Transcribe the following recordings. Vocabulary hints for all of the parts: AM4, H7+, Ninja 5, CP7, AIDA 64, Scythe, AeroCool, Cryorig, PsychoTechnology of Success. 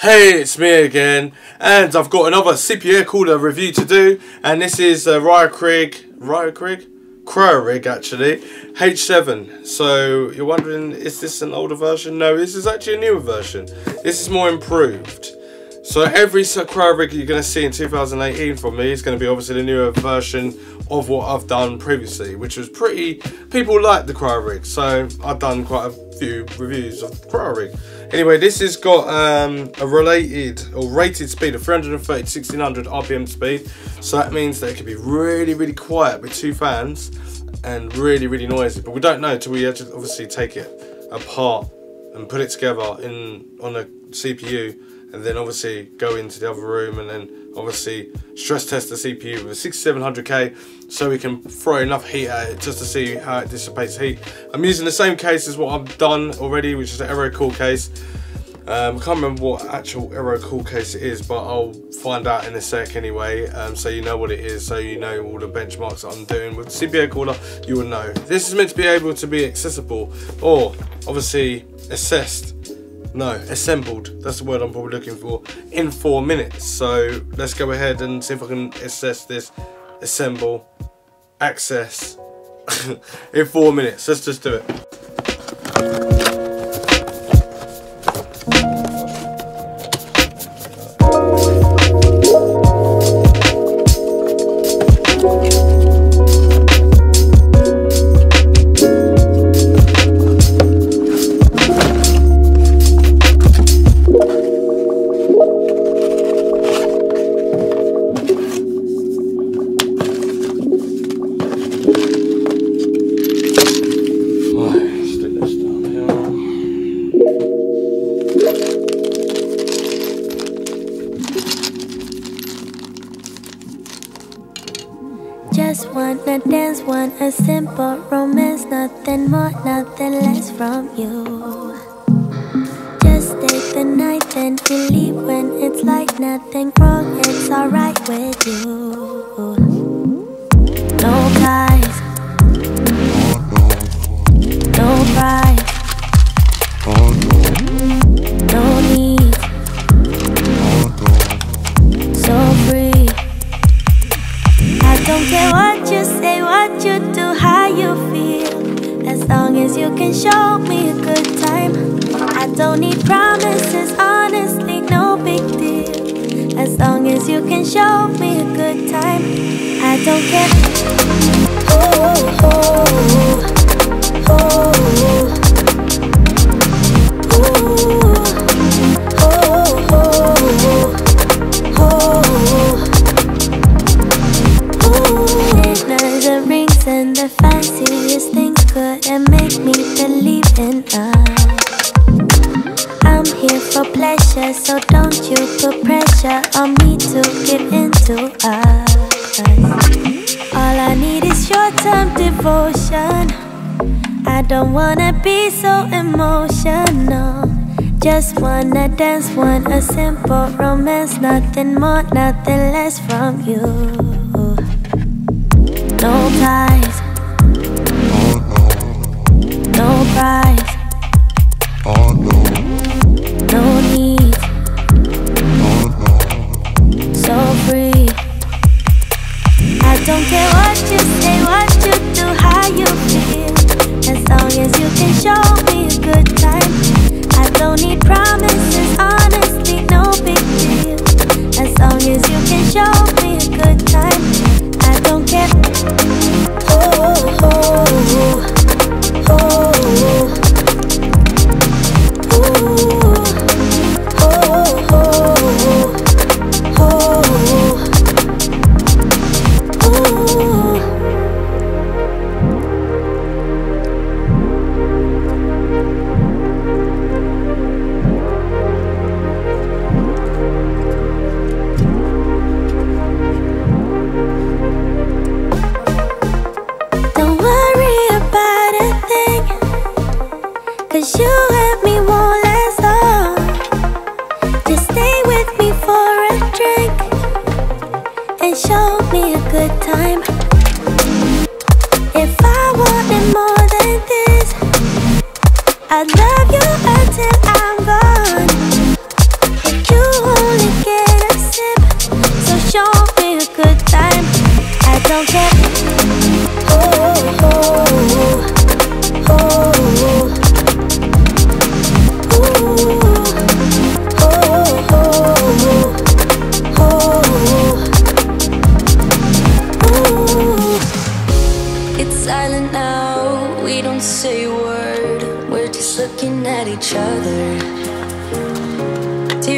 Hey, it's me again, and I've got another CP air cooler review to do, and this is a Cryorig actually, H7. So you're wondering, is this an older version? No, this is actually a newer version. This is more improved. So every Cryorig you're going to see in 2018 from me is going to be obviously the newer version of what I've done previously, which was pretty, people like the Cryorig, so I've done quite a few reviews of the Cryorig. Anyway, this has got a rated speed of 330 1600 RPM speed, so that means that it can be really quiet with two fans and really noisy, but we don't know until we actually obviously take it apart and put it together on a CPU, and then obviously go into the other room and then obviously stress test the CPU with a 6700K so we can throw enough heat at it just to see how it dissipates heat. I'm using the same case as what I've done already, which is the AeroCool case. I can't remember what actual AeroCool case it is, but I'll find out in a sec anyway, so you know what it is, so you know all the benchmarks that I'm doing with the CP air cooler, you will know. This is meant to be able to be accessible, or obviously assessed. No, assembled, that's the word I'm probably looking for, in 4 minutes. So let's go ahead and see if I can assess this, assemble, access, in 4 minutes. Let's just do it. Just wanna dance, want a simple romance, nothing more, nothing less from you. Just take the night and you leave when it's like nothing wrong, it's alright with you. No lies, no pride, no need, so free. I don't care what you say, what you do, how you feel, as long as you can show me a good time. I don't need promises, honestly, no big deal, as long as you can show me a good time. I don't care. Oh, oh, oh, oh. So don't you put pressure on me to give in to us. All I need is short-term devotion. I don't wanna be so emotional. Just wanna dance, want a simple romance, nothing more, nothing less from you. No lies, no pride, no need, so free. I don't care what you say, what you do, how you feel, as long as you can show me a good time. I don't need promises, honestly, no big deal, as long as you can show me a good time. I don't care. Oh, oh, oh, oh. Show me a good time. If I wanted more than this, I'd love you until I'm gone. If you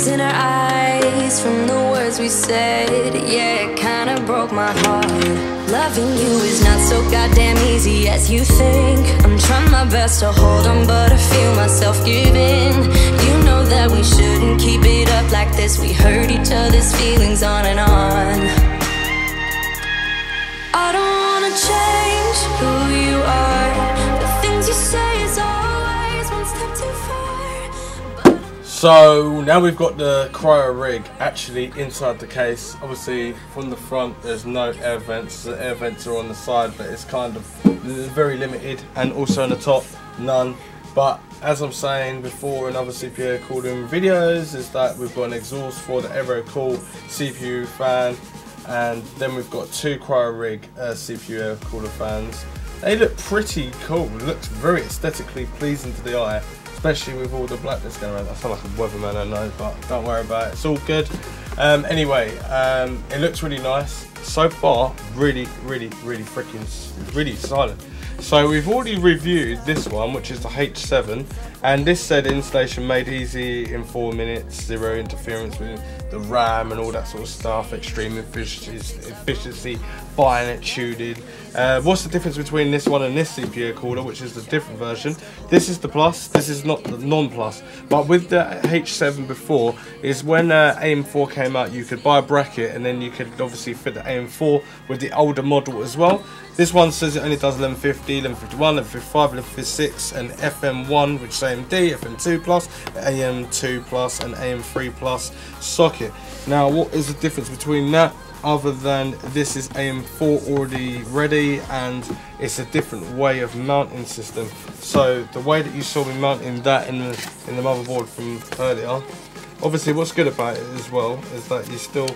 tears in our eyes from the words we said. Yeah, it kinda broke my heart. Loving you is not so goddamn easy as you think. I'm trying my best to hold on, but I feel myself giving. You know that we shouldn't keep it up like this. We hurt each other's feelings on and on. I don't wanna change who you are. The things you say is always one step too far. So now we've got the Cryorig actually inside the case. Obviously from the front there's no air vents, the air vents are on the side, but it's kind of very limited, and also on the top none. But as I'm saying before in other CPU AeroCool videos is that we've got an exhaust for the AeroCool CPU fan, and then we've got two Cryorig CPU AeroCooler fans. They look pretty cool, it looks very aesthetically pleasing to the eye. Especially with all the blackness going around. I feel like a weatherman, I know, but don't worry about it. It's all good. Anyway, it looks really nice. So far, really freaking, really silent. So we've already reviewed this one, which is the H7, and this said installation made easy in 4 minutes, zero interference with the RAM and all that sort of stuff, extreme efficiency, fine-tuned. What's the difference between this one and this CPU AeroCooler, which is the different version? This is the Plus, this is not the non-Plus. But with the H7 before, is when AM4 came out, you could buy a bracket and then you could obviously fit the AM4 with the older model as well. This one says it only does 1150, 1151, 1155, 1156, and FM1, which is AMD, FM2 Plus, AM2 Plus, and AM3 Plus socket. Now, what is the difference between that? Other than this is AM4 already ready, and it's a different way of mounting system. So the way that you saw me mounting that in the motherboard from earlier, obviously what's good about it as well is that you still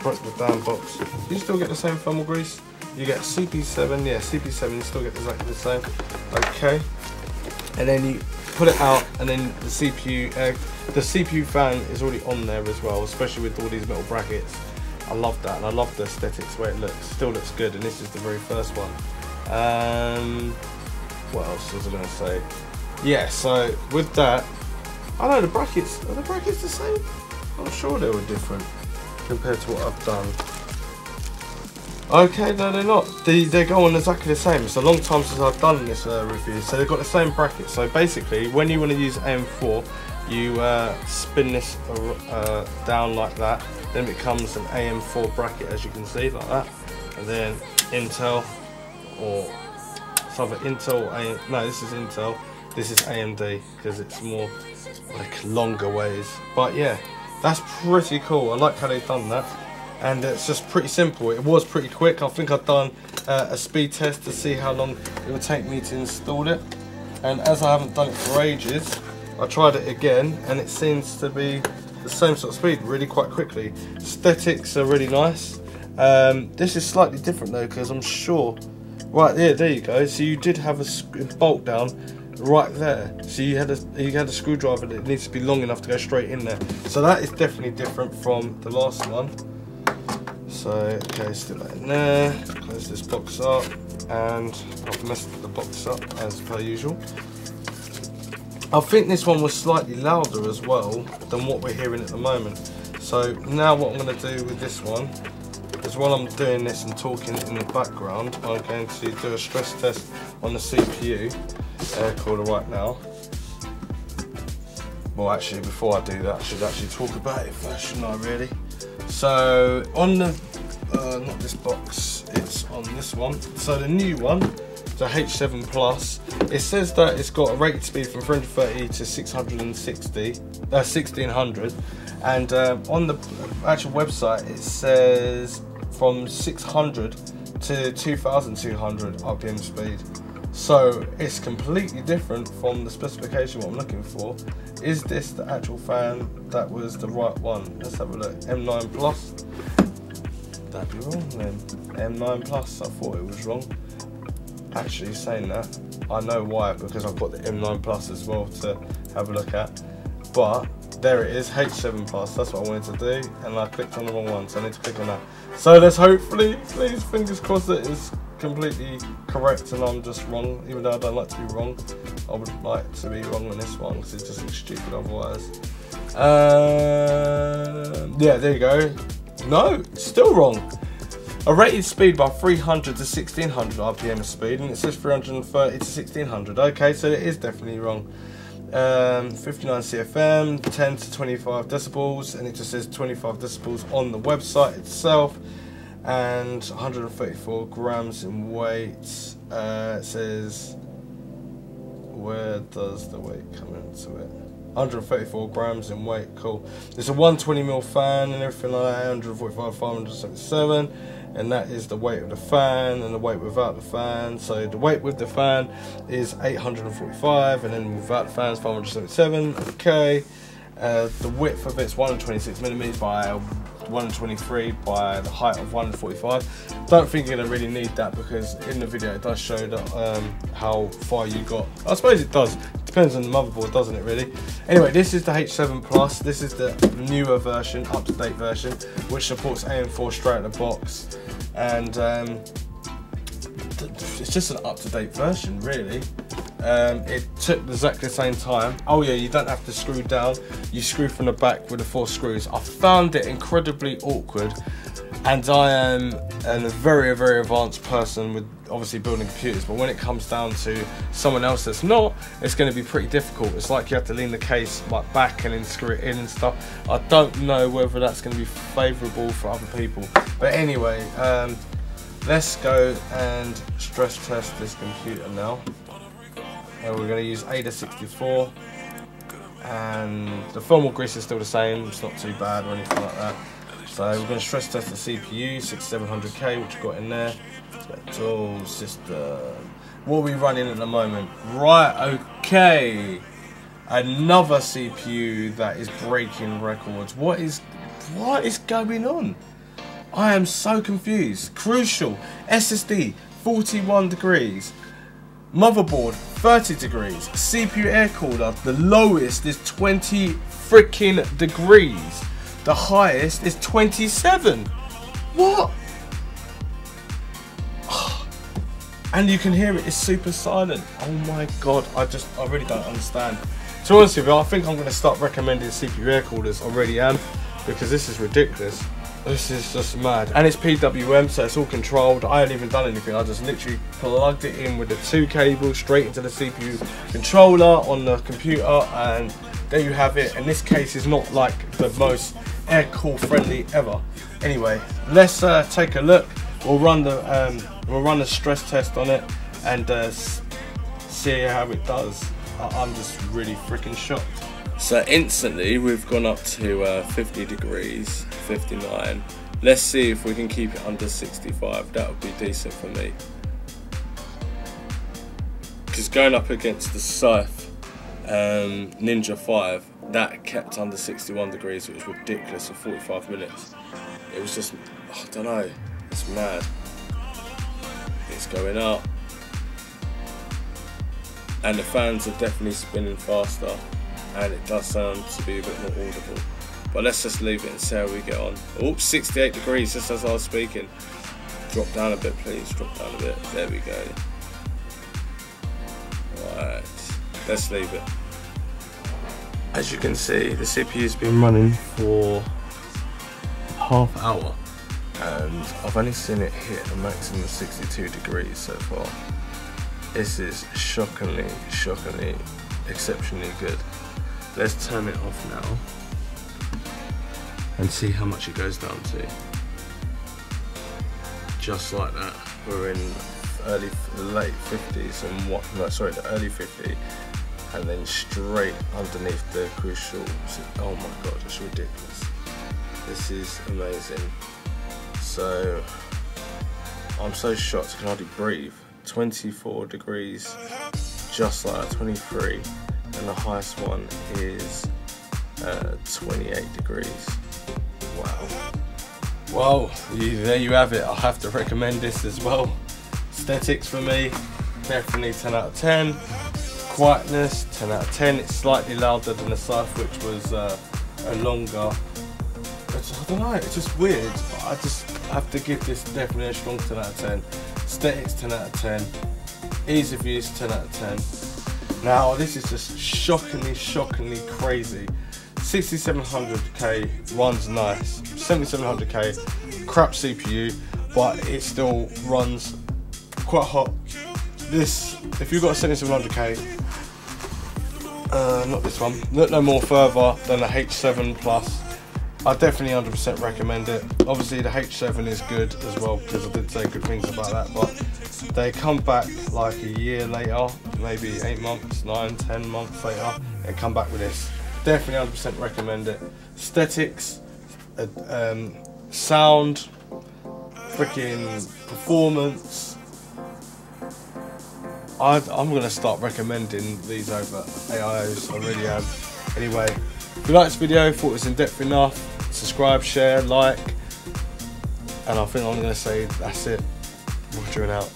broke the damn box. You still get the same thermal grease. You get CP7, yeah, CP7, you still get exactly the same. Okay, and then you put it out, and then the CPU fan is already on there as well, especially with all these metal brackets. I love that, and I love the aesthetics, the way it looks, still looks good, and this is the very first one. What else was I gonna say? Yeah, so with that, I know the brackets, are the brackets the same? I'm sure they were different compared to what I've done. Okay, no they're not, they go on exactly the same. It's a long time since I've done this review, so they've got the same brackets. So basically when you want to use AM4, you spin this down like that, then it becomes an AM4 bracket, as you can see, like that, and then Intel, or it's either Intel, no this is Intel, this is AMD, because it's more like longer ways. But yeah, that's pretty cool, I like how they've done that. And it's just pretty simple. It was pretty quick. I think I've done a speed test to see how long it would take me to install it. And as I haven't done it for ages, I tried it again and it seems to be the same sort of speed, really quite quickly. Aesthetics are really nice. This is slightly different though, because I'm sure, right there, there you go. So you did have a bolt down right there. So you had a screwdriver that needs to be long enough to go straight in there. So that is definitely different from the last one. So, okay, stick that in there, close this box up, and I've messed the box up as per usual. I think this one was slightly louder as well than what we're hearing at the moment. So now what I'm going to do with this one is while I'm doing this and talking in the background, I'm going to do a stress test on the CPU AeroCooler right now. Well, actually, before I do that, I should actually talk about it first, shouldn't I, really? So on the not this box, it's on this one. So the new one, the H7+, it says that it's got a rated speed from 330 to 1600, and on the actual website it says from 600 to 2200 RPM speed. So it's completely different from the specification. What I'm looking for is this the actual fan that was the right one? Let's have a look. M9 Plus, that'd be wrong then. M9 Plus, I thought it was wrong. Actually, saying that, I know why, because I've got the M9 Plus as well to have a look at. But there it is, H7 Plus, that's what I wanted to do, and I clicked on the wrong one, so I need to click on that. So let's hopefully, please, fingers crossed that it's completely correct and I'm just wrong. Even though I don't like to be wrong, I would like to be wrong on this one because it just looks stupid otherwise. Yeah, there you go. No, still wrong. I rated speed by 300 to 1600 RPM of speed, and it says 330 to 1600. Okay, so it is definitely wrong. 59 CFM, 10 to 25 decibels, and it just says 25 decibels on the website itself, and 134 grams in weight. It says, where does the weight come into it? 134 grams in weight, cool. It's a 120mm fan and everything like that, 145, 577, and that is the weight of the fan and the weight without the fan. So the weight with the fan is 845, and then without the fan is 577, okay. The width of it's 126mm by 123 by the height of 145. Don't think you're gonna really need that, because in the video it does show that how far you got. I suppose it does. Depends on the motherboard, doesn't it, really? Anyway, this is the H7+. This is the newer version, up-to-date version, which supports AM4 straight out of the box, and it's just an up-to-date version, really. It took exactly the same time. Oh yeah, you don't have to screw down. You screw from the back with the 4 screws. I found it incredibly awkward, and I am a very, very advanced person with obviously building computers, but when it comes down to someone else that's not, it's going to be pretty difficult. It's like you have to lean the case like back and then screw it in and stuff. I don't know whether that's going to be favourable for other people. But anyway, let's go and stress test this computer now. And we're going to use AIDA 64, and the thermal grease is still the same. It's not too bad or anything like that. So we're going to stress test the CPU, 6700K, which we've got in there. Spectral system. What are we running at the moment? Right, okay. Another CPU that is breaking records. What is going on? I am so confused. Crucial. SSD, 41 degrees. Motherboard, 30 degrees. CPU air cooler, the lowest is 20 freaking degrees. The highest is 27. What? And you can hear it, it's super silent. Oh my god, I really don't understand. To be honest with you, I think I'm going to start recommending CPU air coolers. I really am, because this is ridiculous. This is just mad. And it's PWM, so it's all controlled. I haven't even done anything. I just literally plugged it in with the 2 cables straight into the CPU controller on the computer, and there you have it. And this case is not like the most air cool friendly ever. Anyway, let's take a look. We'll run the stress test on it and see how it does. I'm just really freaking shocked. So instantly we've gone up to 50 degrees, 59. Let's see if we can keep it under 65. That would be decent for me. Because going up against the Scythe Ninja 5, that kept under 61 degrees, which was ridiculous for 45 minutes. It was just, I don't know, it's mad. It's going up. And the fans are definitely spinning faster. And it does sound to be a bit more audible, but let's just leave it and see how we get on. Oops, 68 degrees just as I was speaking. Drop down a bit, please. Drop down a bit. There we go. Right, let's leave it. As you can see, the CPU's been running for half hour, and I've only seen it hit a maximum of 62 degrees so far. This is shockingly, shockingly, exceptionally good. Let's turn it off now and see how much it goes down to. Just like that, we're in late 50s and what? No, sorry, the early 50s, and then straight underneath the crucial. Oh my god, it's ridiculous. This is amazing. So I'm so shocked, I can hardly breathe. 24 degrees, just like that, 23. And the highest one is 28 degrees. Wow. Well, there you have it. I have to recommend this as well. Aesthetics for me, definitely 10 out of 10. Quietness, 10 out of 10. It's slightly louder than the Scythe, which was a longer. I don't know, it's just weird. I just have to give this definitely a strong 10 out of 10. Aesthetics, 10 out of 10. Ease of use, 10 out of 10. Now this is just shockingly, shockingly crazy. 6700K runs nice, 7700K, crap CPU, but it still runs quite hot. This, if you've got a 7700K, not this one, look no more further than the H7+. I definitely 100% recommend it. Obviously the H7 is good as well, because I did say good things about that, but they come back like a year later, maybe 8 months, 9, 10 months later, and come back with this. Definitely 100% recommend it. Aesthetics, sound, freaking performance. I'm going to start recommending these over AIOs, I really am. Anyway, if you liked this video, thought it was in depth enough, subscribe, share, like, and I think I'm going to say that's it. Watering out.